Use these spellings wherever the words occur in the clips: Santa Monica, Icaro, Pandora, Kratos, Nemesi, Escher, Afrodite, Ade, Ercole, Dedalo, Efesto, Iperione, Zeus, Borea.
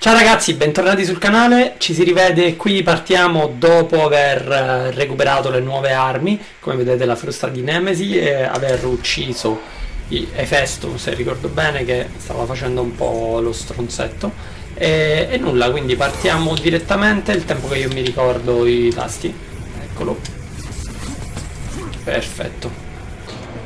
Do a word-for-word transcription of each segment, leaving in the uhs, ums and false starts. Ciao ragazzi, bentornati sul canale, ci si rivede qui. Partiamo dopo aver recuperato le nuove armi, come vedete la frusta di Nemesi, e aver ucciso Efesto, se ricordo bene, che stava facendo un po' lo stronzetto. E, e nulla, quindi partiamo direttamente, il tempo che io mi ricordo i tasti. Eccolo. Perfetto.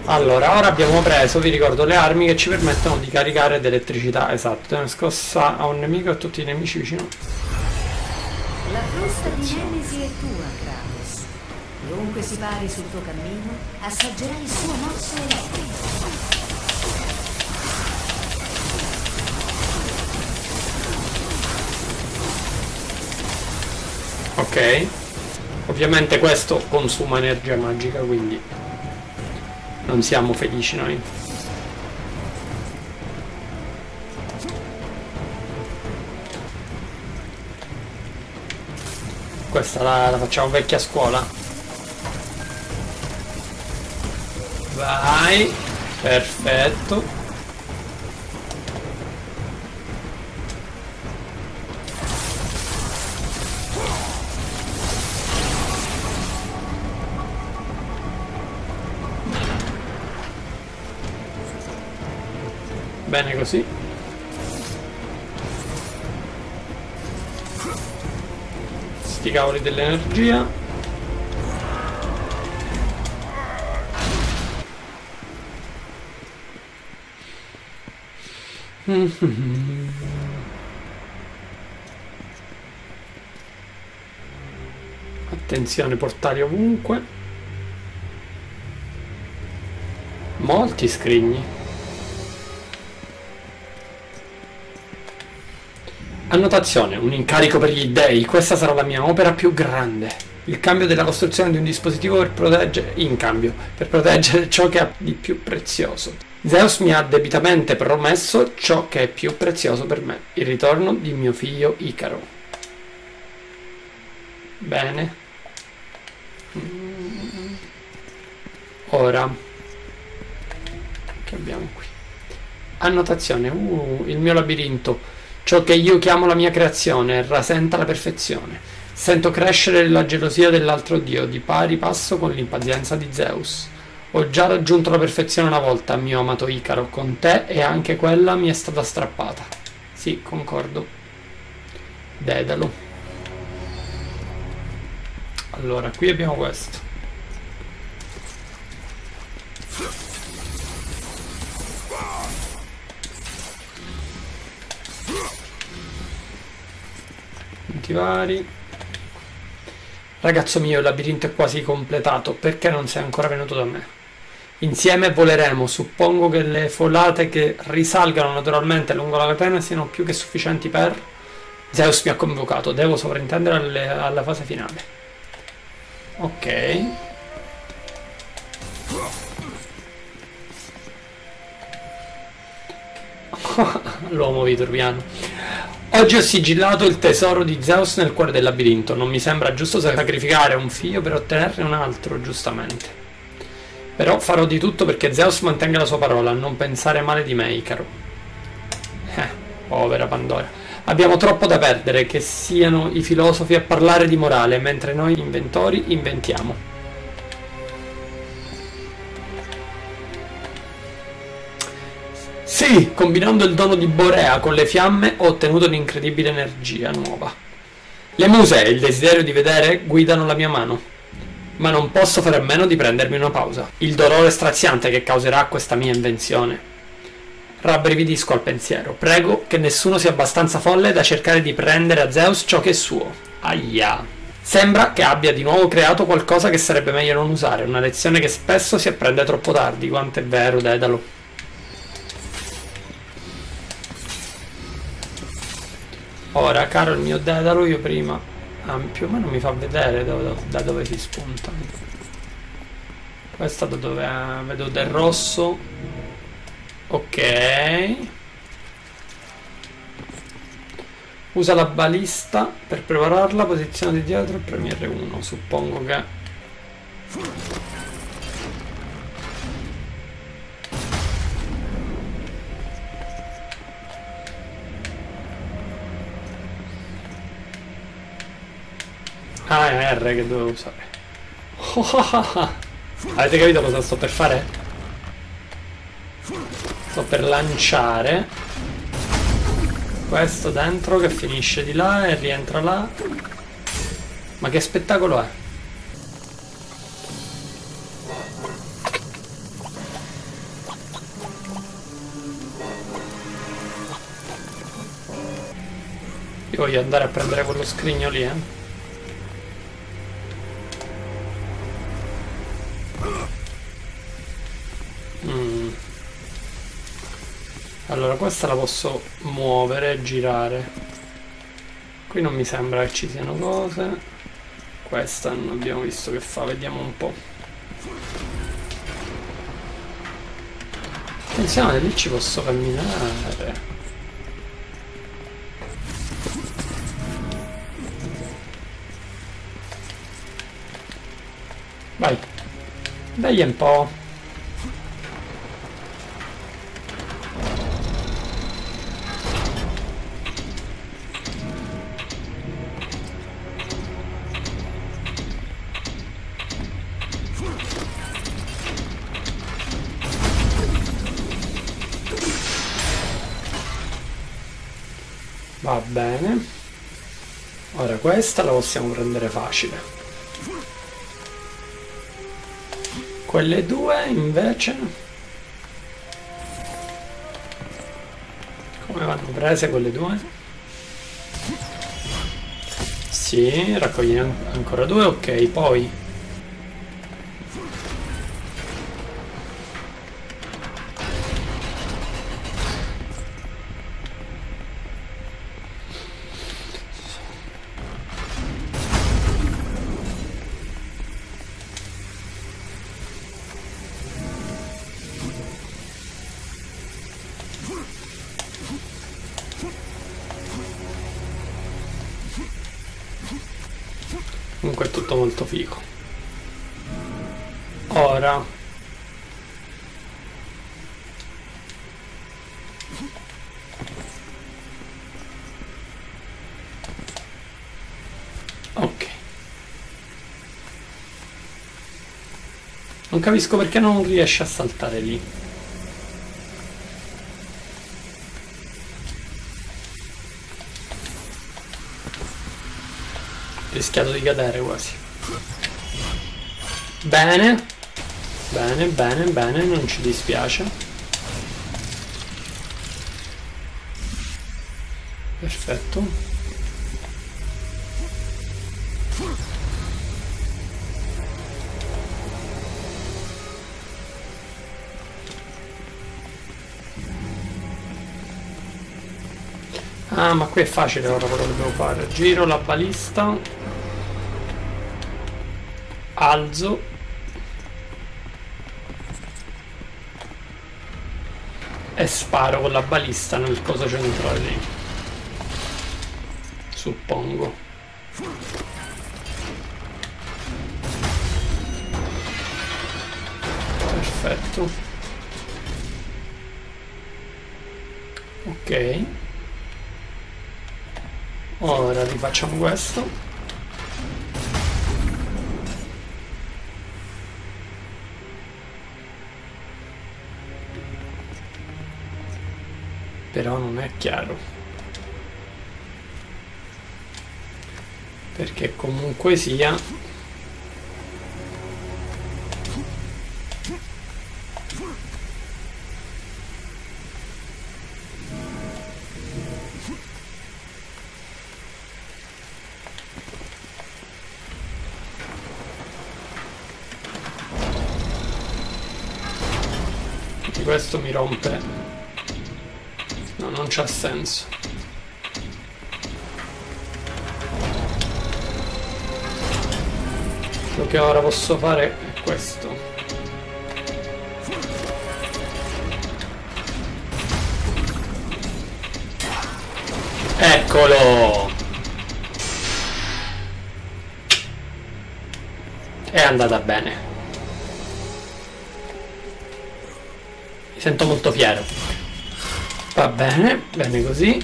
Allora, ora abbiamo preso, vi ricordo, le armi che ci permettono di caricare ed elettricità. Esatto, è una scossa a un nemico e a tutti i nemici vicino. La frusta di Nemesi è tua, Kratos. Dovunque si pari sul tuo cammino, assaggerai il suo morso elettrico. Ok. Ovviamente questo consuma energia magica, quindi non siamo felici noi. Questa la, la facciamo vecchia scuola. Vai. Perfetto. Bene così. Sti cavoli dell'energia. Attenzione, portali ovunque. Molti scrigni. Annotazione, un incarico per gli dèi, questa sarà la mia opera più grande. Il cambio della costruzione di un dispositivo per proteggere, in cambio, per proteggere ciò che ha di più prezioso. Zeus mi ha debitamente promesso ciò che è più prezioso per me, il ritorno di mio figlio Icaro. Bene. Ora, che abbiamo qui? Annotazione, uh, il mio labirinto. Ciò che io chiamo la mia creazione rasenta la perfezione. Sento crescere la gelosia dell'altro dio di pari passo con l'impazienza di Zeus. Ho già raggiunto la perfezione una volta, mio amato Icaro, con te, e anche quella mi è stata strappata. Sì, concordo. Dedalo. Allora, qui abbiamo questo. Vari. Ragazzo mio, il labirinto è quasi completato, perché non sei ancora venuto da me? Insieme voleremo, suppongo che le folate che risalgano naturalmente lungo la catena siano più che sufficienti per... Zeus mi ha convocato, devo sovrintendere alle, alla fase finale. Ok. L'uomo vitruviano. Oggi ho sigillato il tesoro di Zeus nel cuore del labirinto. Non mi sembra giusto sacrificare un figlio per ottenerne un altro, giustamente. Però farò di tutto perché Zeus mantenga la sua parola. Non pensare male di me, Icaro. Eh, povera Pandora. Abbiamo troppo da perdere, che siano i filosofi a parlare di morale, mentre noi inventori inventiamo. Sì, combinando il dono di Borea con le fiamme ho ottenuto un'incredibile energia nuova. Le muse e il desiderio di vedere guidano la mia mano, ma non posso fare a meno di prendermi una pausa. Il dolore straziante che causerà questa mia invenzione. Rabbrividisco al pensiero. Prego che nessuno sia abbastanza folle da cercare di prendere a Zeus ciò che è suo. Aia. Sembra che abbia di nuovo creato qualcosa che sarebbe meglio non usare, una lezione che spesso si apprende troppo tardi, quanto è vero, Dedalo. Ora, caro il mio Dedalo, io prima ampio, ma non mi fa vedere da, da, da dove si spunta. Questa da dove è, vedo del rosso. Ok. Usa la balista per prepararla, posizionati dietro e premi erre uno. Suppongo che... ah, è R che dovevo usare. Oh, oh, oh, oh. Avete capito cosa sto per fare? Sto per lanciare questo dentro che finisce di là e rientra là. Ma che spettacolo è? Io voglio andare a prendere quello scrigno lì, eh. Allora questa la posso muovere e girare. Qui non mi sembra che ci siano cose. Questa non abbiamo visto che fa. Vediamo un po'. Attenzione, lì ci posso camminare. Vai. Dai un po'. Va bene. Ora questa la possiamo prendere facile. Quelle due invece come vanno prese quelle due? Sì, raccogliene ancora due, ok, poi comunque è tutto molto figo. Ora ok, non capisco perché non riesce a saltare lì. Rischiato di cadere quasi. Bene. Bene, bene, bene. Non ci dispiace. Perfetto. Ah, ma qui è facile ora quello che devo fare. Giro la balista. Alzo. E sparo con la balista nel coso centrale lì. Suppongo. Perfetto. Ok. Ora rifacciamo questo. Però non è chiaro, perché comunque sia questo mi rompe. Non c'ha senso. Quello che ora posso fare è questo. Eccolo! È andata bene. Mi sento molto fiero. Va bene, bene così.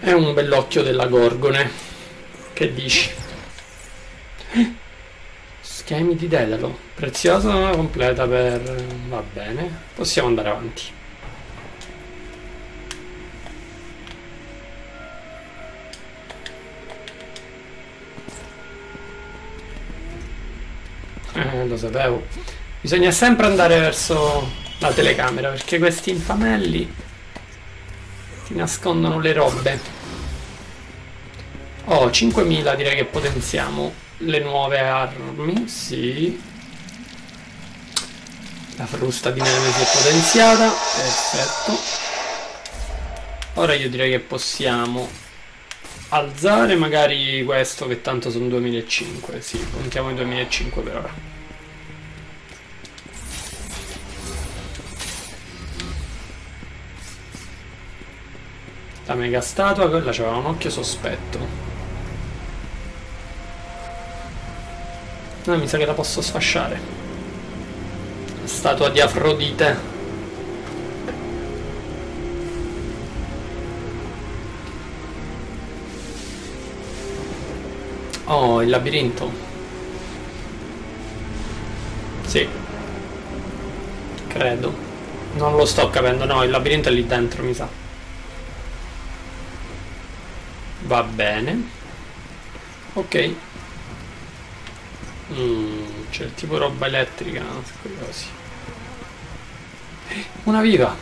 È un bell'occhio della Gorgone. Che dici? Schemi di Dedalo. Preziosa completa per... Va bene. Possiamo andare avanti. Eh, lo sapevo. Bisogna sempre andare verso la telecamera, perché questi infamelli ti nascondono le robe. Oh, cinquemila, direi che potenziamo le nuove armi. Sì. La frusta di Nemesi è potenziata. Perfetto. Ora io direi che possiamo alzare magari questo, che tanto sono duemilacinquecento. Sì, puntiamo i duemilacinquecento per ora. La mega statua, quella c'aveva un occhio sospetto. No, mi sa che la posso sfasciare. La statua di Afrodite. Oh, il labirinto. Sì. Credo. Non lo sto capendo, no, il labirinto è lì dentro, mi sa. Va bene. Ok. Mm, c'è tipo roba elettrica, curiosi. Una viva.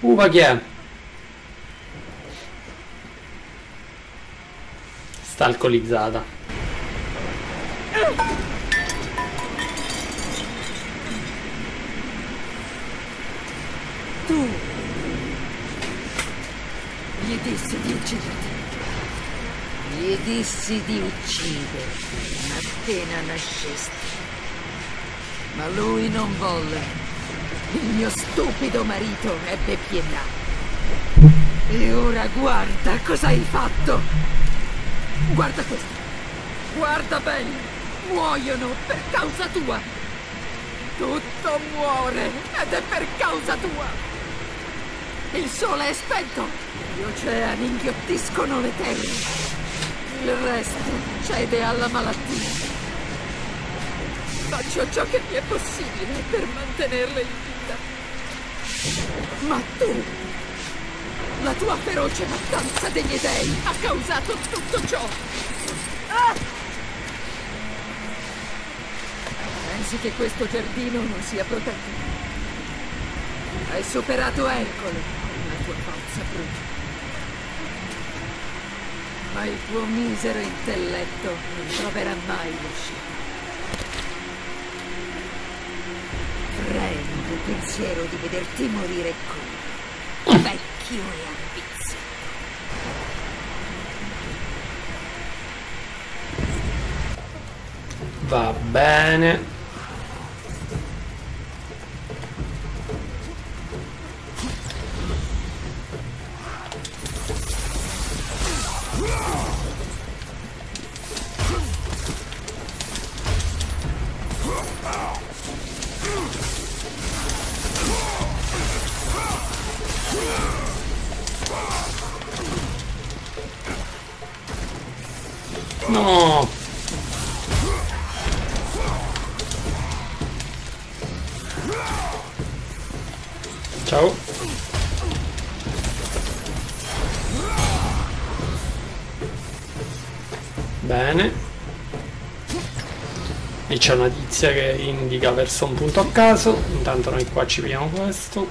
Uva chi è? Sta alcolizzata. Tu gli dissi di ucciderti. Gli dissi di ucciderti appena nascesti. Ma lui non volle. Il mio stupido marito ebbe pietà. E ora guarda cosa hai fatto. Guarda questo. Guarda bene. Muoiono per causa tua. Tutto muore ed è per causa tua. Il sole è spento. Gli oceani inghiottiscono le terre. Il resto cede alla malattia. Faccio ciò che mi è possibile per mantenerle in vita. Ma tu... La tua feroce mattanza degli dei ha causato tutto ciò! Ah! Pensi che questo giardino non sia protetto? Hai superato Ercole con la tua forza brutta. Ma il tuo misero intelletto non troverà mai l'uscita. Prendi il pensiero di vederti morire qui. Beh. Io e ambizio. Va bene. No! Ciao! Bene. E c'è una tizia che indica verso un punto a caso. Intanto noi qua ci vediamo questo.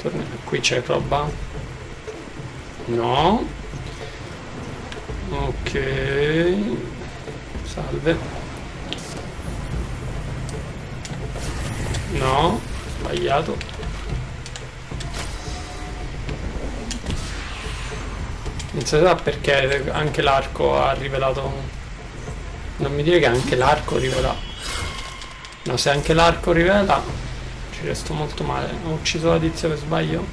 Torniamo. Qui c'è roba. No. Ok, salve. No, sbagliato. Non si sa perché anche l'arco ha rivelato. Non mi dire che anche l'arco rivela. No, se anche l'arco rivela, ci Ci resto molto male. Ho ucciso la tizia per sbaglio?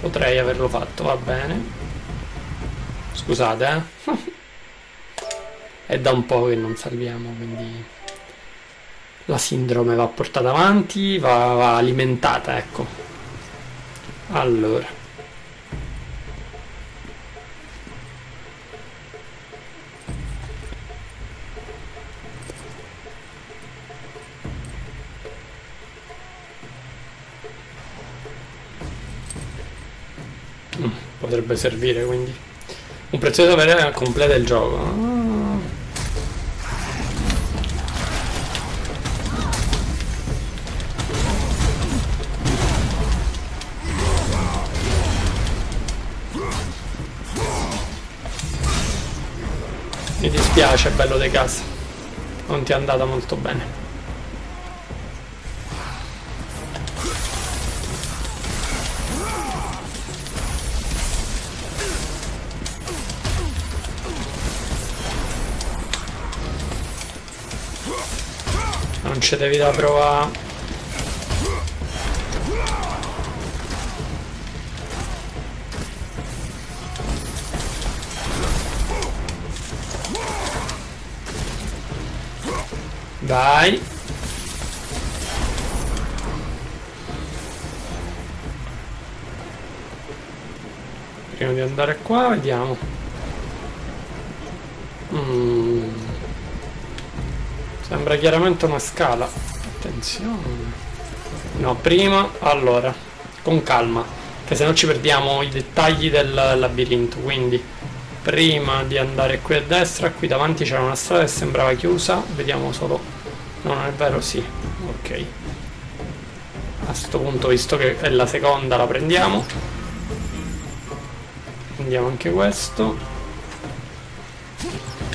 Potrei averlo fatto, va bene. Scusate, eh. È da un po' che non salviamo, quindi la sindrome va portata avanti, va, va alimentata, ecco. Allora, mm, potrebbe servire, quindi un prezioso avere completa il gioco. Ah. Mi dispiace, bello di casa, non ti è andata molto bene. Non ci devi da provare. Dai. Prima di andare qua vediamo. mm. Sembra chiaramente una scala. Attenzione. No, prima, allora, con calma, che se no ci perdiamo i dettagli del labirinto. Quindi prima di andare qui a destra, qui davanti c'era una strada che sembrava chiusa. Vediamo solo. No, non è vero, sì, ok. A sto punto, visto che è la seconda, la prendiamo. Prendiamo anche questo.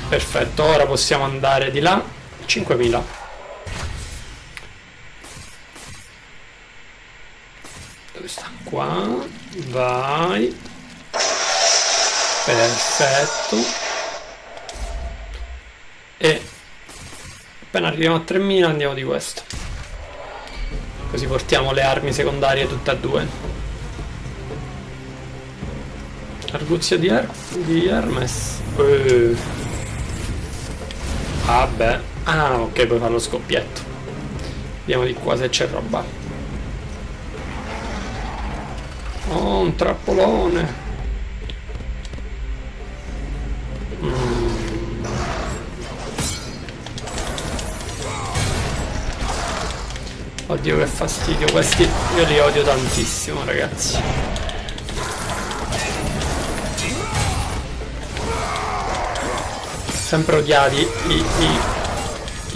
Perfetto, ora possiamo andare di là. cinquemila. Dove sta? Qua. Vai. Perfetto. E appena arriviamo a tremila andiamo di questo, così portiamo le armi secondarie tutte e due. Arguzia di, Her di Hermes. Vabbè, ah, beh. Ah, ok, puoi fare lo scoppietto. Vediamo di qua se c'è roba. Oh, un trappolone. mm. Oddio, che fastidio, questi io li odio tantissimo, ragazzi. Sempre odiati i, i,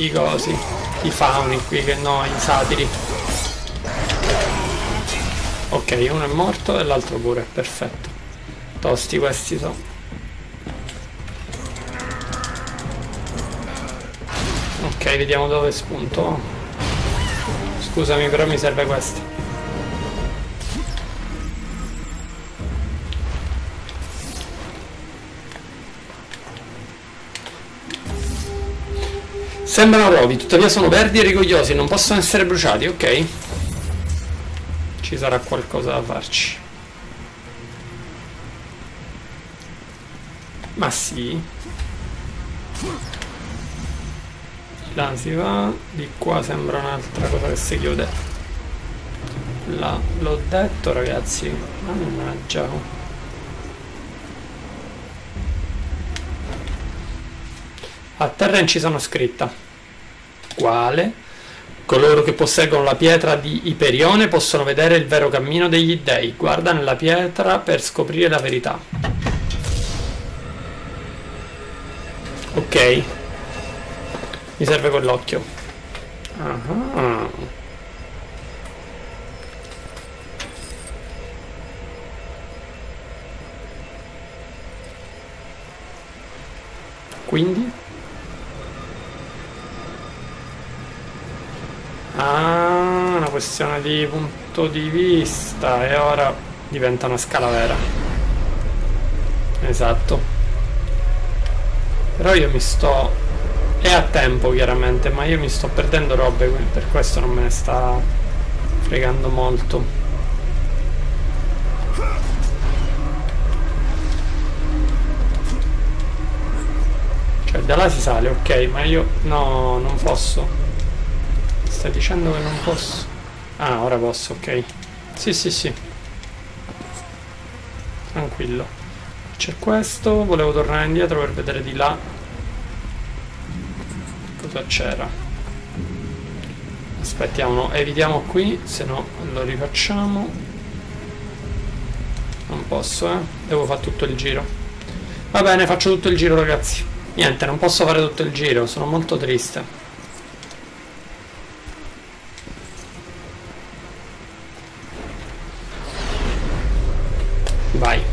i cosi, i fauni qui, che no, i satiri. Ok, uno è morto e l'altro pure, perfetto. Tosti questi sono. Ok, vediamo dove spunto. Scusami, però mi serve questo. Sembrano rovi, tuttavia sono verdi e rigogliosi, non possono essere bruciati, ok? Ci sarà qualcosa da farci. Ma sì. Là si va, di qua sembra un'altra cosa che si chiude. Là, l'ho detto, ragazzi. Mannaggia. A terra in ci sono scritta. Quale? Coloro che posseggono la pietra di Iperione possono vedere il vero cammino degli dei. Guarda nella pietra per scoprire la verità. Ok. Mi serve quell'occhio. Ah. Quindi? Ah, una questione di punto di vista. E ora diventa una scala vera. Esatto. Però io mi sto... è a tempo chiaramente, ma io mi sto perdendo robe, per questo non me ne sta fregando molto. Cioè da là si sale, ok, ma io... no, non posso. Stai dicendo che non posso? Ah, ora posso, ok. Sì, sì, sì. Tranquillo. C'è questo, volevo tornare indietro per vedere di là. Cosa c'era? Aspettiamo, no, evitiamo qui, se no lo rifacciamo. Non posso, eh. Devo fare tutto il giro. Va bene, faccio tutto il giro, ragazzi. Niente, non posso fare tutto il giro, sono molto triste. Vai.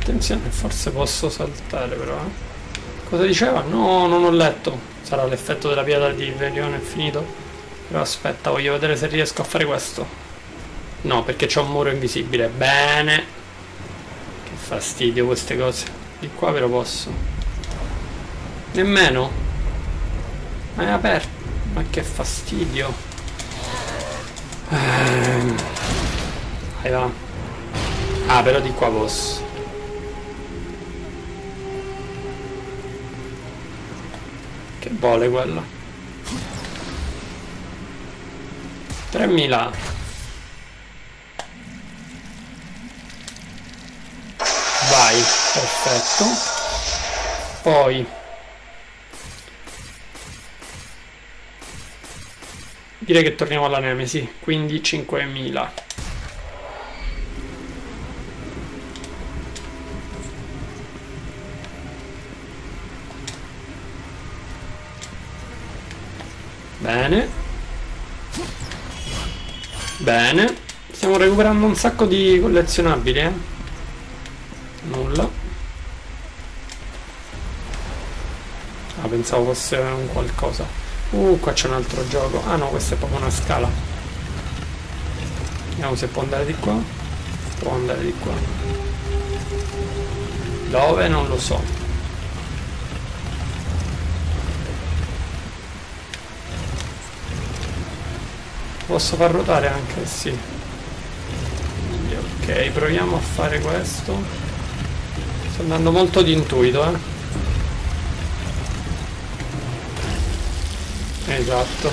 Attenzione, forse posso saltare però, eh. Cosa diceva? No, non ho letto. Sarà l'effetto della pietra di Iperione, è finito. Però aspetta, voglio vedere se riesco a fare questo. No, perché c'è un muro invisibile. Bene. Che fastidio queste cose. Di qua però posso. Nemmeno. Ma è aperto. Ma che fastidio. Ehm. Vai va. Ah, però di qua posso. Che vuole quello? tremila. Vai, perfetto. Poi direi che torniamo alla Nemesi, quindi cinquemila. Bene. Bene. Stiamo recuperando un sacco di collezionabili, eh. Nulla. Ah, pensavo fosse un qualcosa. Uh, qua c'è un altro gioco. Ah no, questa è proprio una scala. Vediamo se può andare di qua. Può andare di qua. Dove? Non lo so. Posso far ruotare anche? Sì. Ok, proviamo a fare questo. Sto andando molto di intuito, eh. Esatto.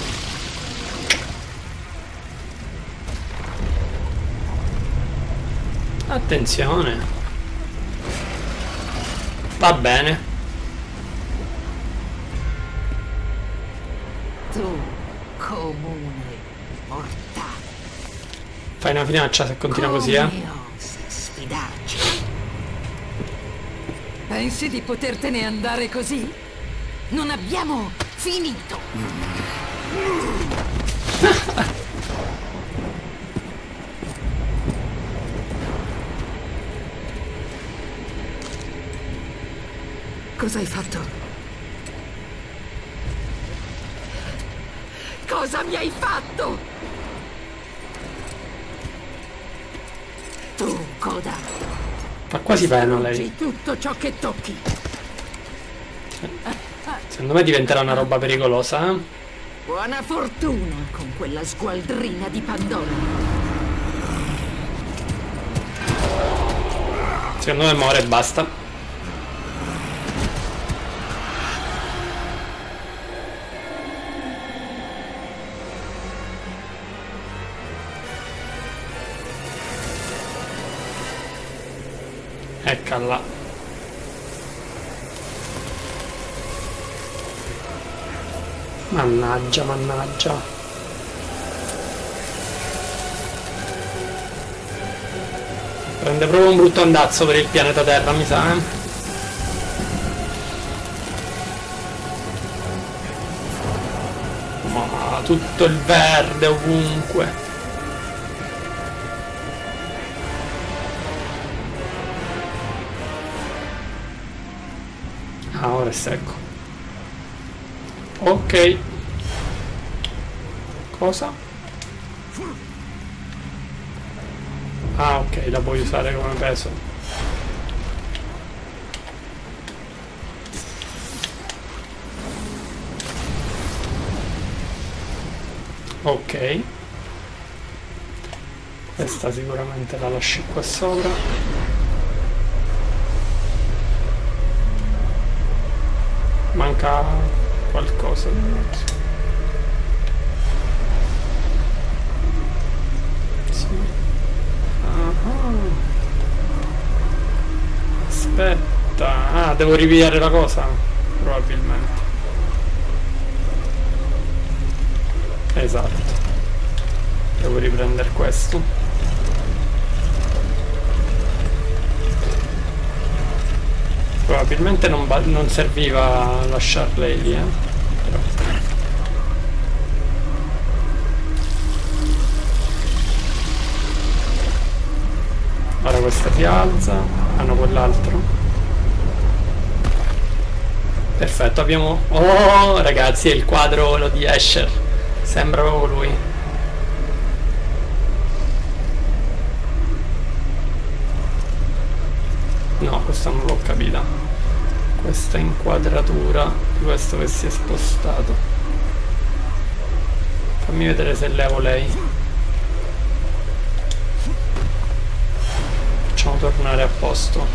Attenzione. Va bene. Tu comune. Fai una finaccia se continua così, eh. Pensi di potertene andare così? Non abbiamo finito. Cosa hai fatto? Cosa mi hai fatto? Tu, coda. Ma quasi bene lei. Tutto ciò che tocchi. Secondo me diventerà una roba pericolosa, eh? Buona fortuna con quella sgualdrina di Pandora. Secondo me muore e basta. Eccola. Mannaggia, mannaggia. Prende proprio un brutto andazzo per il pianeta Terra, mi sa, eh. Ma tutto il verde ovunque. Ah, ora è secco. Ok. Cosa? Ah, ok, la puoi usare come peso. Ok. Questa sicuramente la lasci qua sopra. Manca qualcosa. Sì. Ah, aspetta. Ah, devo ripigliare la cosa, probabilmente. Esatto. Devo riprendere questo. Probabilmente non, non serviva lasciarle lì, eh? Però. Ora questa si alza, hanno quell'altro. Perfetto, abbiamo... Oh ragazzi, è il quadro lo di Escher. Sembra proprio lui. No, questa non l'ho capita. Questa inquadratura di questo che si è spostato. Fammi vedere se levo lei. Facciamo tornare a posto.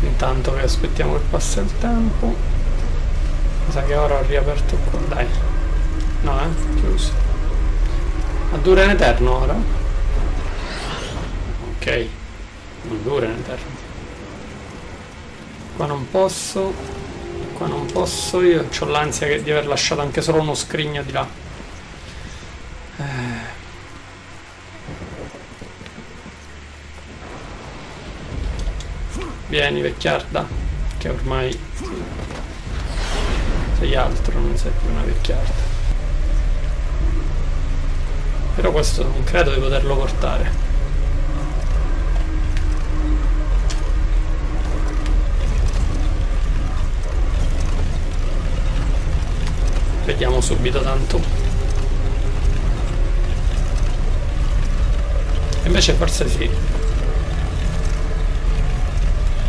Intanto che aspettiamo che passa il tempo. Mi sa che ora ho riaperto qua. Dai. No, eh? Chiuso. Ma dura in eterno ora? Ok, non dura in eterno. Qua non posso. Qua non posso. Io ho l'ansia di aver lasciato anche solo uno scrigno di là. eh. Vieni vecchiarda, che ormai sei altro, non sei più una vecchiarda. Però questo non credo di poterlo portare. Vediamo subito tanto. Invece forse sì.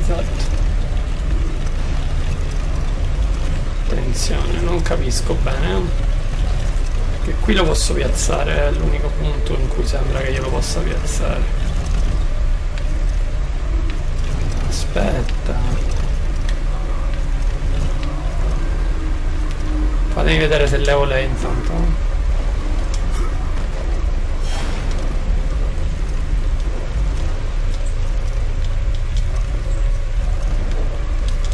Esatto. Attenzione, non capisco bene. Perché qui lo posso piazzare, è l'unico punto in cui sembra che io lo possa piazzare. Aspetta. Fatemi vedere se levo lei intanto.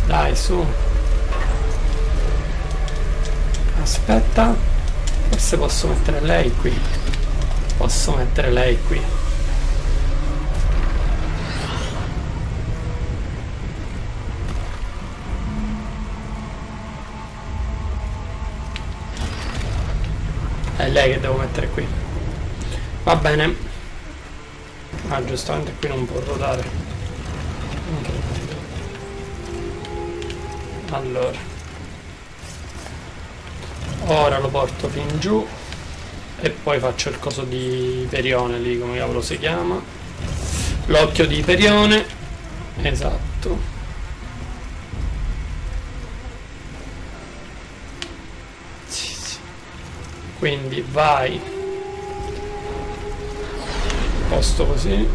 Dai, su. Aspetta. Forse posso mettere lei qui. Posso mettere lei qui. È lei che devo mettere qui. Va bene. Ah, giustamente qui non può ruotare. Allora, ora lo porto fin giù e poi faccio il coso di Iperione lì, come cavolo si chiama, l'occhio di Iperione. Esatto. Quindi vai, posto così,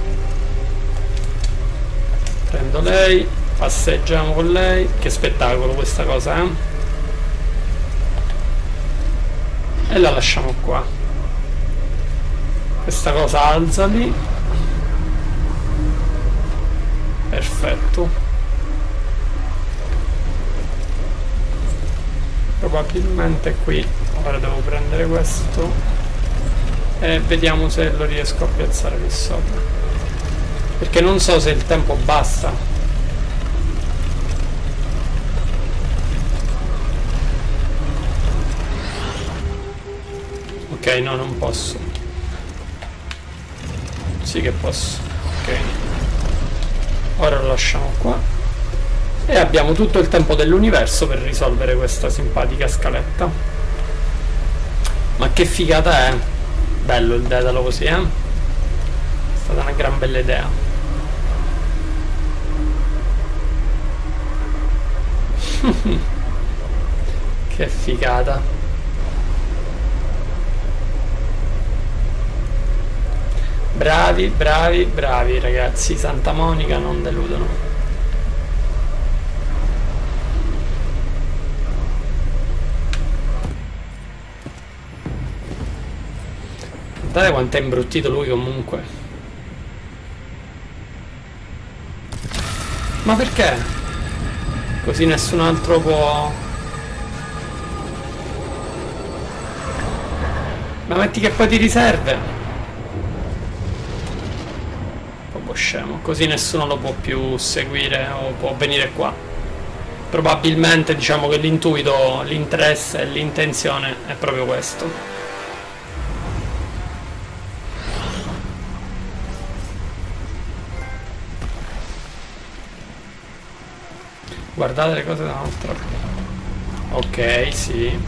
prendo lei, passeggiamo con lei. Che spettacolo questa cosa, eh? E la lasciamo qua. Questa cosa alza lì. Perfetto. Probabilmente qui ora devo prendere questo e vediamo se lo riesco a piazzare lì sopra, perché non so se il tempo basta. Ok, no, non posso. Sì che posso. Ok, ora lo lasciamo qua. E abbiamo tutto il tempo dell'universo per risolvere questa simpatica scaletta. Ma che figata è! Bello il Dedalo così, eh? È stata una gran bella idea. Che figata. Bravi, bravi, bravi ragazzi. Santa Monica non deludono. Guardate quanto è imbruttito lui comunque. Ma perché? Così nessun altro può... Ma metti che poi ti riserve. Proprio scemo. Così nessuno lo può più seguire o può venire qua. Probabilmente diciamo che l'intuito, l'interesse e l'intenzione è proprio questo. Guardate le cose da un'altra. Ok, sì.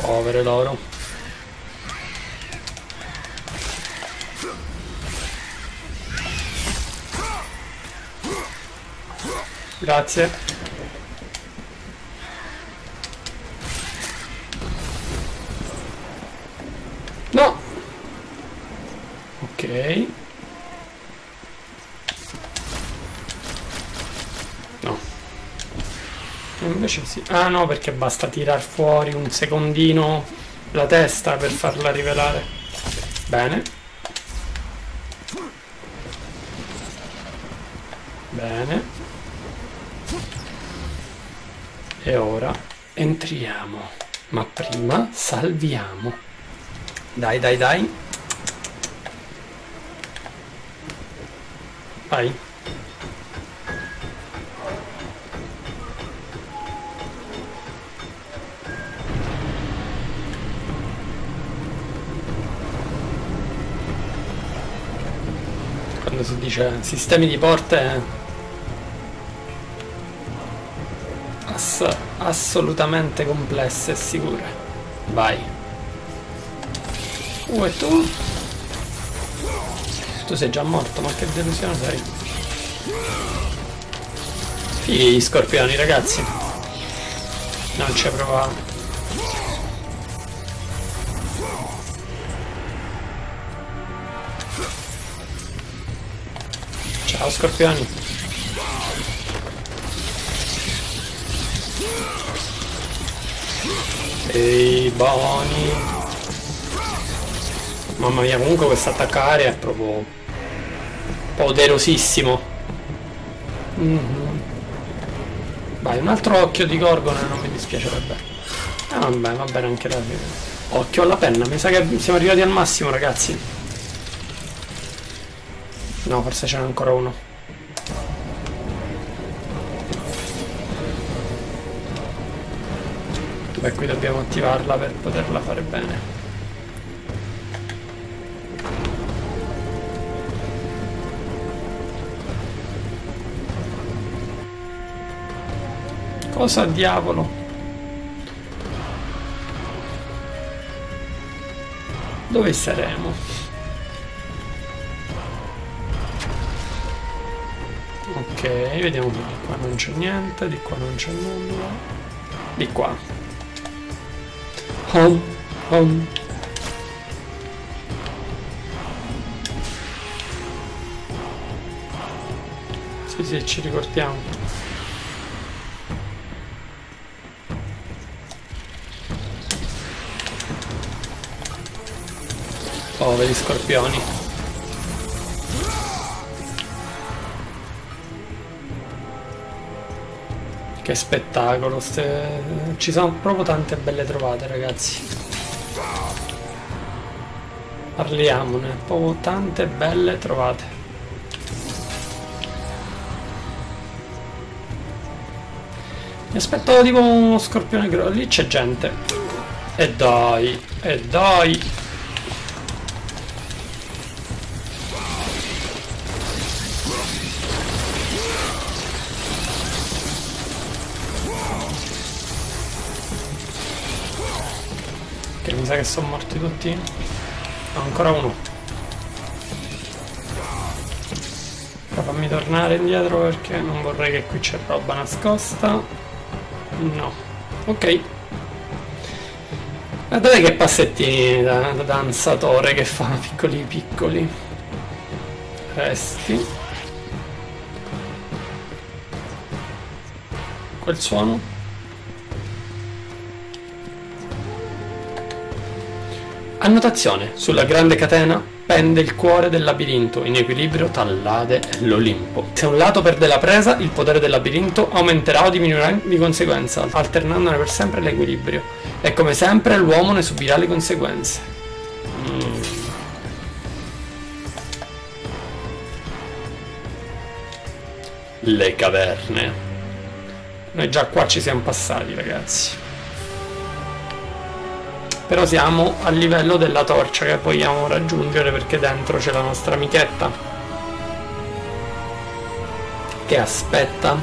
Povere loro. Grazie. No. Ok. No. E invece sì. Ah no, perché basta tirar fuori un secondino la testa per farla rivelare. Bene. Bene. E ora entriamo, ma prima salviamo. Dai, dai, dai. Vai. Quando si dice sistemi di porte... assolutamente complesse e sicure. Vai. Uh, e tu? Tu sei già morto, ma che delusione sei. Fighi gli scorpioni, ragazzi. Non ci provavo. Ciao scorpioni. Ehi, buoni. Mamma mia, comunque questo attaccare è proprio poderosissimo. Mm-hmm. Vai, un altro occhio di gorgone non mi dispiacerebbe. Ah, vabbè, va bene anche la fine. Occhio alla penna, mi sa che siamo arrivati al massimo, ragazzi. No, forse ce n'è ancora uno. E qui dobbiamo attivarla per poterla fare bene. Cosa diavolo? Dove saremo? Ok, vediamo qua. Di qua non c'è niente, di qua non c'è nulla. Di qua. Home, home. Sì, sì, ci ricordiamo. Poveri scorpioni. Che spettacolo, ste... ci sono proprio tante belle trovate, ragazzi. Parliamone, proprio tante belle trovate. Mi aspetto tipo uno scorpione grosso. Lì c'è gente. E dai, e dai. Che mi sa che sono morti tutti. No, ancora uno. Però fammi tornare indietro perché non vorrei che qui c'è roba nascosta. No, ok. Guardate che passettini da, da danzatore che fa, piccoli piccoli. Resti. Quel suono. Annotazione. Sulla grande catena pende il cuore del labirinto, in equilibrio tra l'Ade e l'Olimpo. Se un lato perde la presa, il potere del labirinto aumenterà o diminuirà di conseguenza, alternandone per sempre l'equilibrio. E come sempre l'uomo ne subirà le conseguenze. Mm. Le caverne. Noi già qua ci siamo passati, ragazzi. Però siamo al livello della torcia che vogliamo raggiungere, perché dentro c'è la nostra amichetta che aspetta.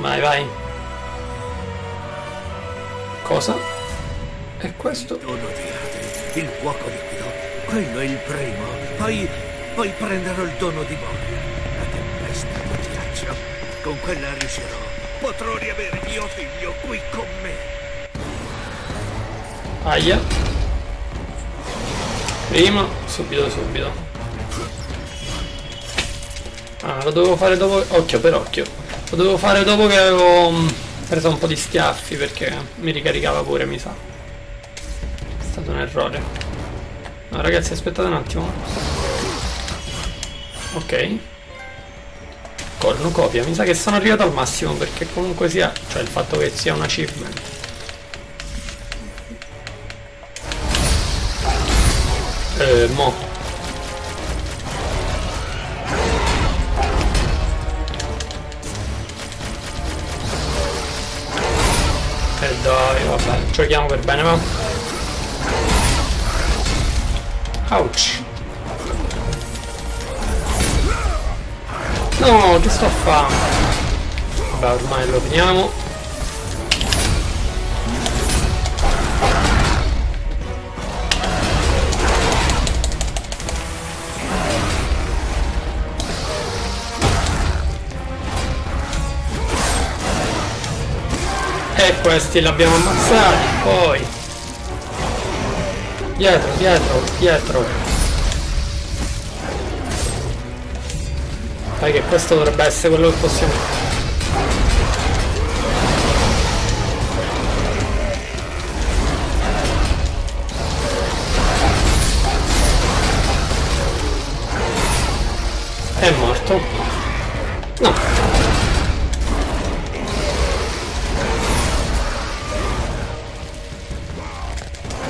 Vai, vai. Cosa? E questo? Il fuoco liquido, quello è il primo. Poi, poi prenderò il dono di Borea, la tempesta di ghiaccio. Con quella riuscirò, potrò riavere mio figlio qui con me. Aia. Prima, subito, subito. Ah, lo dovevo fare dopo... Occhio per occhio. Lo dovevo fare dopo che avevo preso un po' di schiaffi, perché mi ricaricava pure, mi sa. È stato un errore. No, ragazzi, aspettate un attimo. Ok. Corno copia. Mi sa che sono arrivato al massimo, perché comunque sia... Cioè, il fatto che sia un achievement. Eh, mo. E eh dai, vabbè, giochiamo per bene, va. Ouch. No, che sto a fare? Vabbè, ormai lo finiamo. E questi li abbiamo ammazzati, poi dietro, dietro, dietro. Dai che questo dovrebbe essere quello che possiamo. È morto. No.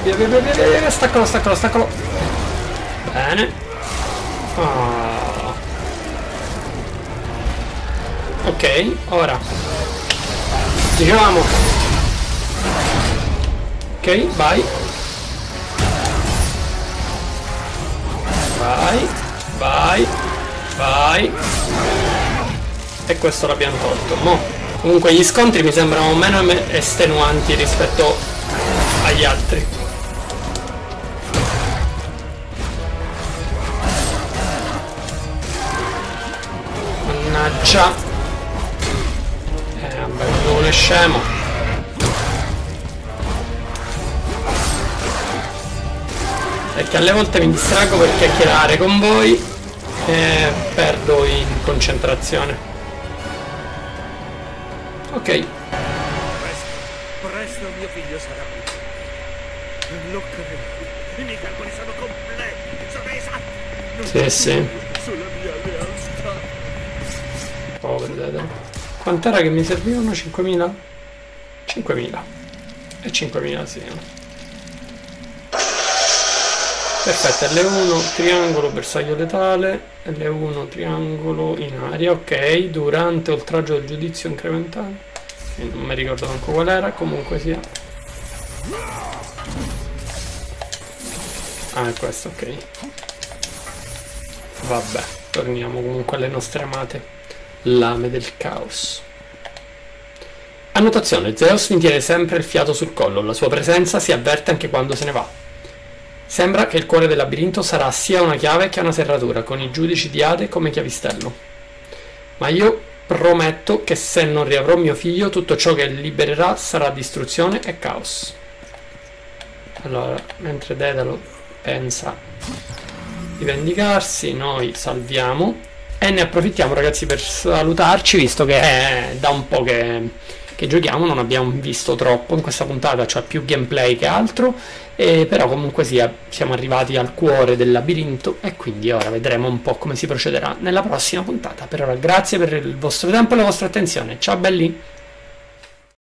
Via, via, via, via, via, staccalo, staccalo, staccalo. Bene. Oh. Ok, ora. Diciamo. Ok, vai. Vai, vai, vai. E questo l'abbiamo tolto. Mo. Comunque gli scontri mi sembrano meno estenuanti rispetto agli altri. Ciao. Eh vabbè, non è scemo. Perché alle volte mi distraggo per chiacchierare con voi e perdo in concentrazione. Ok. Presto, presto mio figlio sarà qui. Lo credo. I miei calcoli sono completi, sono esatti. Sì, sì. Sulla mia lealtà. Povero Dede. Quant'era che mi servivano? cinquemila? cinquemila. E cinquemila, sì. Perfetto, L uno triangolo bersaglio letale, L uno triangolo in aria, ok, durante oltraggio del giudizio incrementale. non mi ricordo neanche qual era, comunque sia. Ah, è questo, ok. Vabbè, torniamo comunque alle nostre amate lame del caos. Annotazione, Zeus tiene sempre il fiato sul collo, la sua presenza si avverte anche quando se ne va. Sembra che il cuore del labirinto sarà sia una chiave che una serratura, con i giudici di Ade come chiavistello. Ma io prometto che se non riavrò mio figlio, tutto ciò che libererà sarà distruzione e caos. Allora, mentre Dedalo pensa di vendicarsi, noi salviamo e ne approfittiamo, ragazzi, per salutarci, visto che è da un po' che... che giochiamo, non abbiamo visto troppo in questa puntata, cioè più gameplay che altro, e però comunque sia siamo arrivati al cuore del labirinto e quindi ora vedremo un po' come si procederà nella prossima puntata. Per ora grazie per il vostro tempo e la vostra attenzione, ciao belli!